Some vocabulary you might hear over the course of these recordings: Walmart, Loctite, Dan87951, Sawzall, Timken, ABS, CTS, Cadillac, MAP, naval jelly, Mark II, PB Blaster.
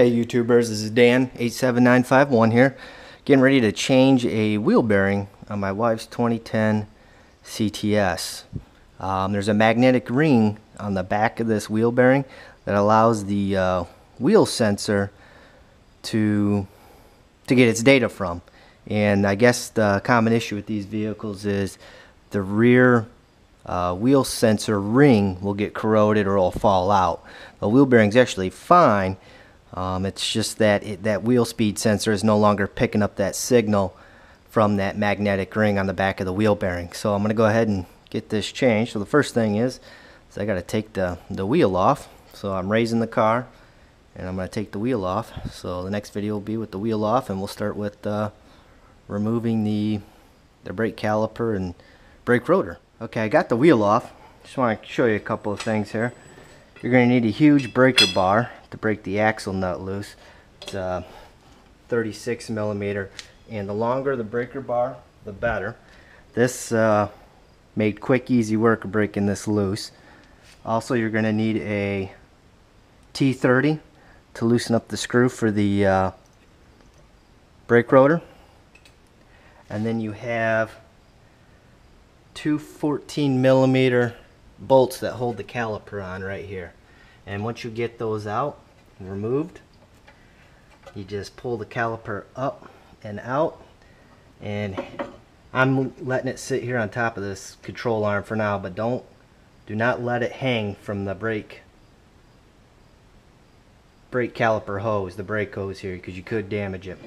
Hey YouTubers, this is Dan87951 here, getting ready to change a wheel bearing on my wife's 2010 CTS. There's a magnetic ring on the back of this wheel bearing that allows the wheel sensor to get its data from. And I guess the common issue with these vehicles is the rear wheel sensor ring will get corroded or it'll fall out. The wheel bearing's actually fine. It's just that that wheel speed sensor is no longer picking up that signal from that magnetic ring on the back of the wheel bearing. So I'm going to go ahead and get this changed. So the first thing is I got to take the wheel off. So I'm raising the car and I'm going to take the wheel off. So the next video will be with the wheel off, and we'll start with removing the brake caliper and brake rotor. Okay, I got the wheel off. Just want to show you a couple of things here. You're going to need a huge breaker bar to break the axle nut loose. It's 36 millimeter, and the longer the breaker bar, the better. This made quick, easy work of breaking this loose. Also, you're going to need a T30 to loosen up the screw for the brake rotor, and then you have two 14 millimeter bolts that hold the caliper on right here. And once you get those out and removed, you just pull the caliper up and out, and I'm letting it sit here on top of this control arm for now, but do not let it hang from the brake caliper hose, the brake hose here, because you could damage it.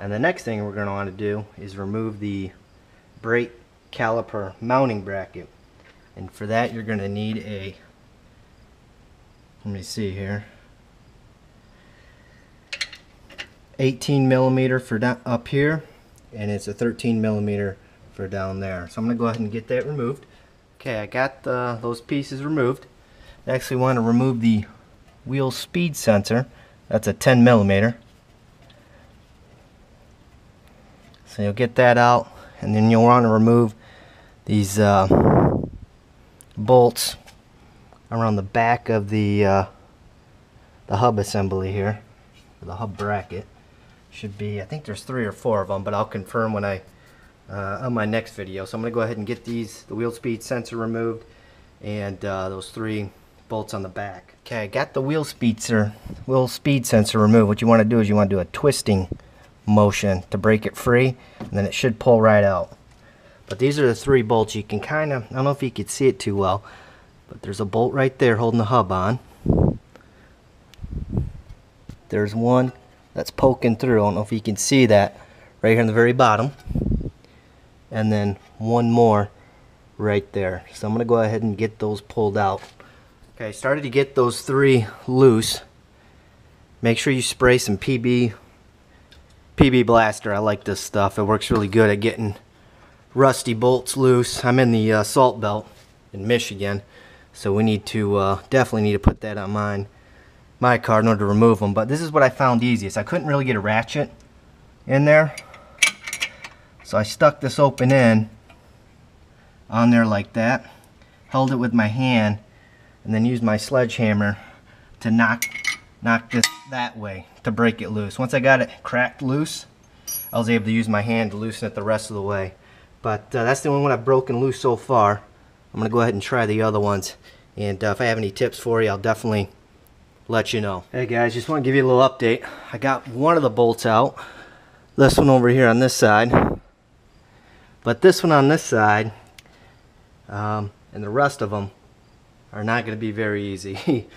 And the next thing we're going to want to do is remove the brake caliper mounting bracket, and for that you're going to need a, let me see here, 18 millimeter for down up here, and it's a 13 millimeter for down there. So I'm going to go ahead and get that removed. Okay, I got those pieces removed. Next, we want to remove the wheel speed sensor. That's a 10 millimeter. So you'll get that out, and then you'll want to remove these bolts around the back of the hub assembly here, the hub bracket. Should be, I think there's 3 or 4 of them, but I'll confirm when I on my next video. So I'm going to go ahead and get the wheel speed sensor removed, and those 3 bolts on the back. Okay, I got the wheel speed sensor removed. What you want to do is you want to do a twisting motion to break it free, and then it should pull right out. But these are the 3 bolts. You can kind of, I don't know if you could see it too well, but there's a bolt right there holding the hub on. There's one that's poking through. I don't know if you can see that right here on the very bottom. And then one more right there. So I'm going to go ahead and get those pulled out. Okay, I started to get those 3 loose. Make sure you spray some PB Blaster. I like this stuff. It works really good at getting rusty bolts loose. I'm in the Salt Belt in Michigan, so we need to definitely need to put that on my car in order to remove them. But this is what I found easiest. I couldn't really get a ratchet in there, so I stuck this open end on there like that, held it with my hand, and then used my sledgehammer to knock this that way to break it loose. Once I got it cracked loose, I was able to use my hand to loosen it the rest of the way. But that's the only one I've broken loose so far. I'm going to go ahead and try the other ones, and if I have any tips for you, I'll definitely let you know. Hey guys, just want to give you a little update. I got one of the bolts out, this one over here on this side, but this one on this side and the rest of them are not going to be very easy.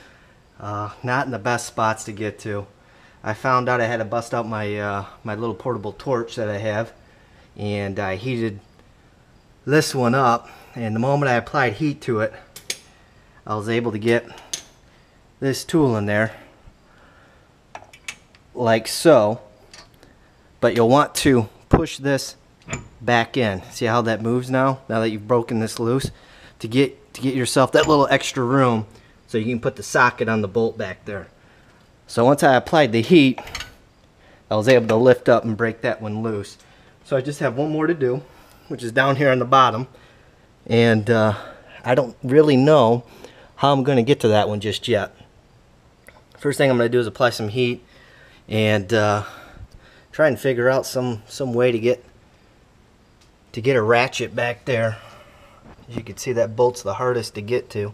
Not in the best spots to get to. I found out I had to bust out my little portable torch that I have, and I heated this one up, and the moment I applied heat to it, I was able to get this tool in there like so. But you'll want to push this back in. See how that moves now that you've broken this loose, to get yourself that little extra room so you can put the socket on the bolt back there. So once I applied the heat, I was able to lift up and break that one loose. So I just have one more to do, which is down here on the bottom. And I don't really know how I'm going to get to that one just yet. First thing I'm going to do is apply some heat and try and figure out some way to get a ratchet back there. As you can see, that bolt's the hardest to get to.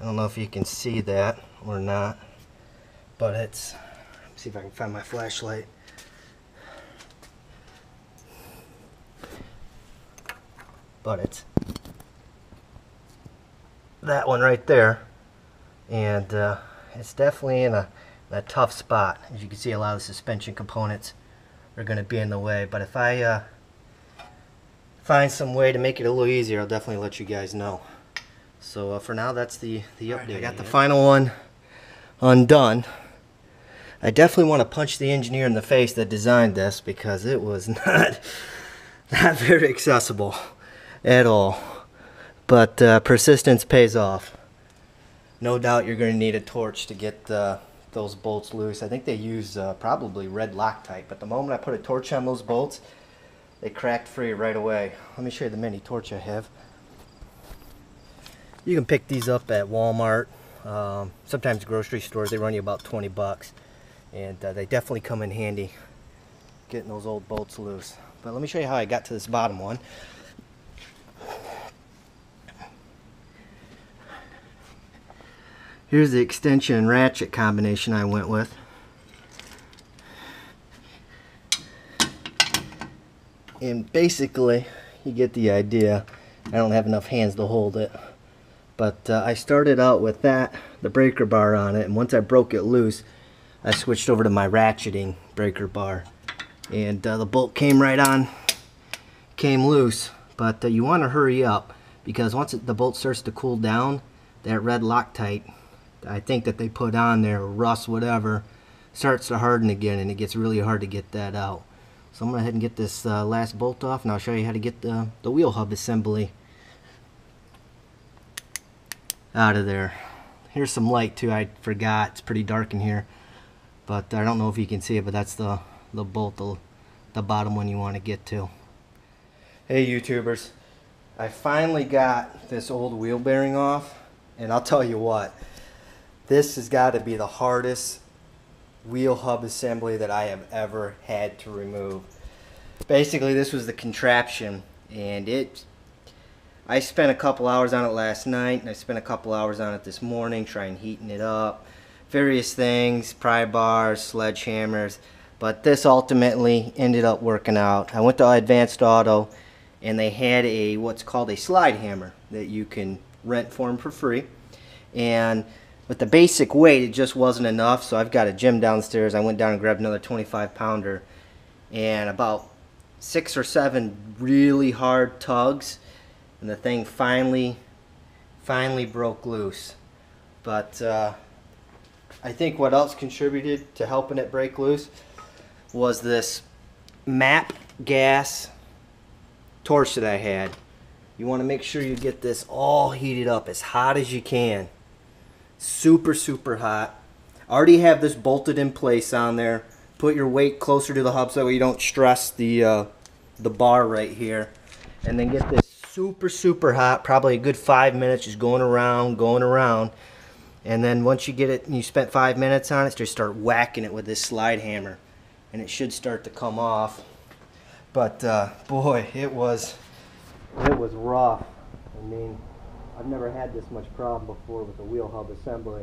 I don't know if you can see that or not, but it's, let's see if I can find my flashlight. But it's that one right there, and it's definitely in a tough spot. As you can see, a lot of the suspension components are going to be in the way, but if I find some way to make it a little easier, I'll definitely let you guys know. So for now, that's the update. Right, I got the final one undone. I definitely want to punch the engineer in the face that designed this, because it was not very accessible at all, but persistence pays off. No doubt you're going to need a torch to get those bolts loose. I think they use probably red Loctite, but the moment I put a torch on those bolts, they cracked free right away. Let me show you the mini torch I have. You can pick these up at Walmart, sometimes grocery stores. They run you about 20 bucks, and they definitely come in handy getting those old bolts loose. But let me show you how I got to this bottom one. Here's the extension and ratchet combination I went with. And basically, you get the idea. I don't have enough hands to hold it. But I started out with that, the breaker bar on it, and once I broke it loose, I switched over to my ratcheting breaker bar. And the bolt came right on, came loose. But you want to hurry up, because once the bolt starts to cool down, that red Loctite, I think that they put on there, or rust, whatever, starts to harden again, and it gets really hard to get that out. So I'm going to go ahead and get this last bolt off, and I'll show you how to get the wheel hub assembly out of there. Here's some light too. I forgot, it's pretty dark in here, but I don't know if you can see it, but that's the bolt, the bottom one you want to get to. Hey YouTubers, I finally got this old wheel bearing off, and I'll tell you what, this has got to be the hardest wheel hub assembly that I have ever had to remove. Basically, this was the contraption, and I spent a couple hours on it last night, and I spent a couple hours on it this morning, trying heating it up, various things, pry bars, sledgehammers, but this ultimately ended up working out. I went to Advanced Auto, and they had a what's called a slide hammer that you can rent for them for free, and with the basic weight, it just wasn't enough, so I've got a gym downstairs. I went down and grabbed another 25-pounder, and about 6 or 7 really hard tugs, and the thing finally broke loose. But I think what else contributed to helping it break loose was this MAP gas torch that I had. You want to make sure you get this all heated up as hot as you can. Super hot. Already have this bolted in place on there. Put your weight closer to the hub so you don't stress the bar right here, and then get this super hot, probably a good 5 minutes, just going around, and then once you get it and you spent 5 minutes on it, just start whacking it with this slide hammer, and it should start to come off. But boy, it was rough. I mean, I've never had this much problem before with a wheel hub assembly,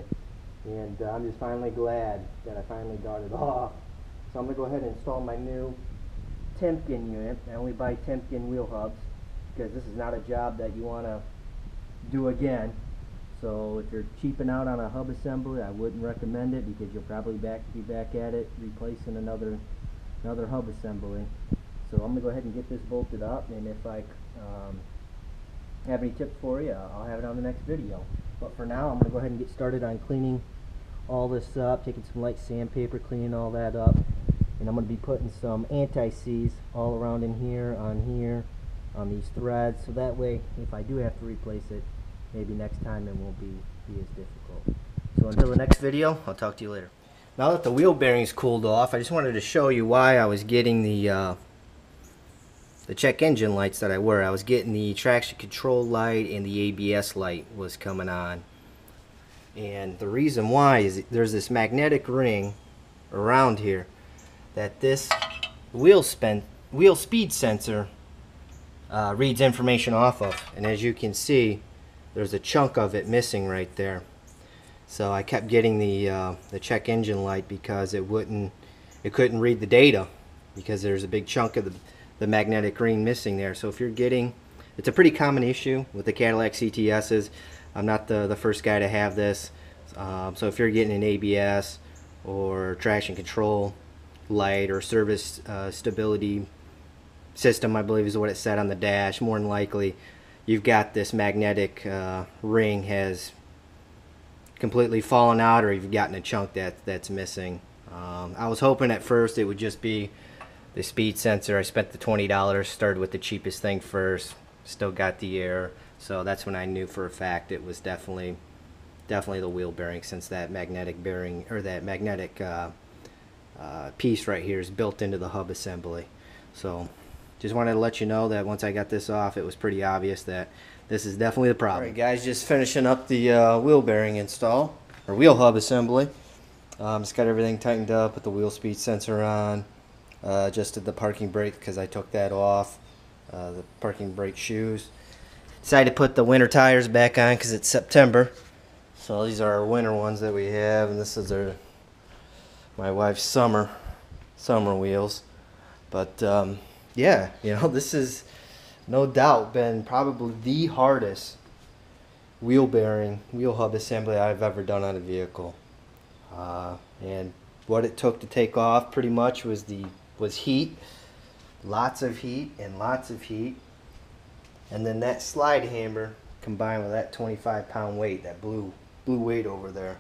and I'm just finally glad that I finally got it off. So I'm going to go ahead and install my new Timken unit. I only buy Timken wheel hubs, because this is not a job that you want to do again. So if you're cheaping out on a hub assembly, I wouldn't recommend it, because you'll probably be back at it replacing another hub assembly. So I'm going to go ahead and get this bolted up, and if I have any tips for you, I'll have it on the next video. But for now, I'm going to go ahead and get started on cleaning all this up, taking some light sandpaper, cleaning all that up, and I'm going to be putting some anti-seize all around in here, on these threads, so that way, if I do have to replace it, maybe next time it won't be as difficult. So until the next video, I'll talk to you later. Now that the wheel bearings cooled off, I just wanted to show you why I was getting the check engine lights that I were. I was getting the traction control light, and the ABS light was coming on. And the reason why is there's this magnetic ring around here, that this wheel speed sensor reads information off of. And as you can see, there's a chunk of it missing right there. So I kept getting the check engine light because it couldn't read the data, because there's a big chunk of the magnetic green missing there. So if you're getting, it's a pretty common issue with the Cadillac CTSs. I'm not the first guy to have this. So if you're getting an ABS or traction control light or service stability system, I believe is what it said on the dash, more than likely you've got this magnetic ring has completely fallen out, or you've gotten a chunk that's missing. I was hoping at first it would just be the speed sensor. I spent the $20, started with the cheapest thing first, still got the error. So that's when I knew for a fact it was definitely the wheel bearing, since that magnetic bearing, or that magnetic piece right here is built into the hub assembly. So just wanted to let you know that once I got this off, it was pretty obvious that this is definitely the problem. Alright guys, just finishing up the wheel bearing install, or wheel hub assembly. Just got everything tightened up, put the wheel speed sensor on, adjusted the parking brake because I took that off, the parking brake shoes. Decided to put the winter tires back on because it's September. So these are our winter ones that we have, and this is my wife's summer wheels. But yeah, you know, this has no doubt been probably the hardest wheel hub assembly I've ever done on a vehicle. And what it took to take off pretty much was heat, lots of heat and lots of heat, and then that slide hammer combined with that 25-pound weight, that blue weight over there.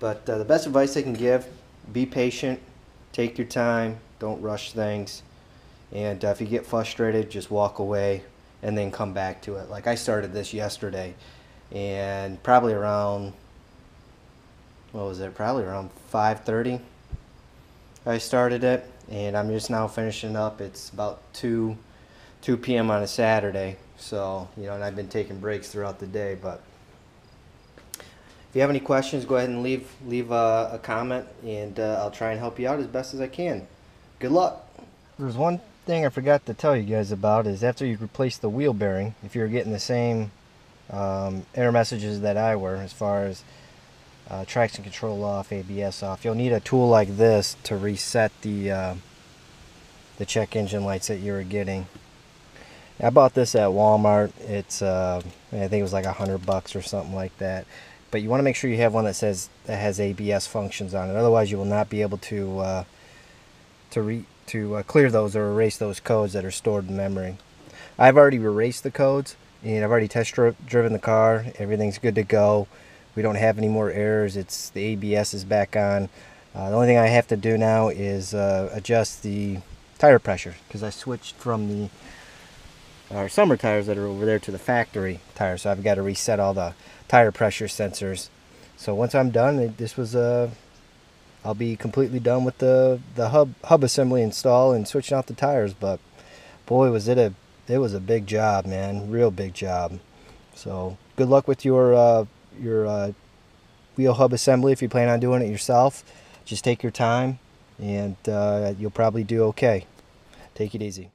But the best advice I can give, be patient, take your time, don't rush things, and if you get frustrated, just walk away and then come back to it. Like I started this yesterday, and probably around, what was it, probably around 5:30 I started it, and I'm just now finishing up. It's about 2 p.m. on a Saturday, so, you know, and I've been taking breaks throughout the day. But if you have any questions, go ahead and leave a comment, and I'll try and help you out as best as I can. Good luck. There's one thing I forgot to tell you guys about, is after you replace the wheel bearing, if you're getting the same error messages that I were, as far as traction control off, ABS off, you'll need a tool like this to reset the check engine lights that you were getting. I bought this at Walmart. It's I think it was like $100 or something like that. But you want to make sure you have one that has ABS functions on it. Otherwise, you will not be able to clear those or erase those codes that are stored in memory. I've already erased the codes, and I've already test driven the car. Everything's good to go. We don't have any more errors. It's the ABS is back on. The only thing I have to do now is adjust the tire pressure, because I switched from the our summer tires that are over there to the factory tires, so I've got to reset all the tire pressure sensors. So once I'm done, this was I'll be completely done with the hub assembly install and switching out the tires. But boy, was it was a big job, man, real big job. So good luck with your wheel hub assembly. If you plan on doing it yourself, just take your time, and you'll probably do okay. Take it easy.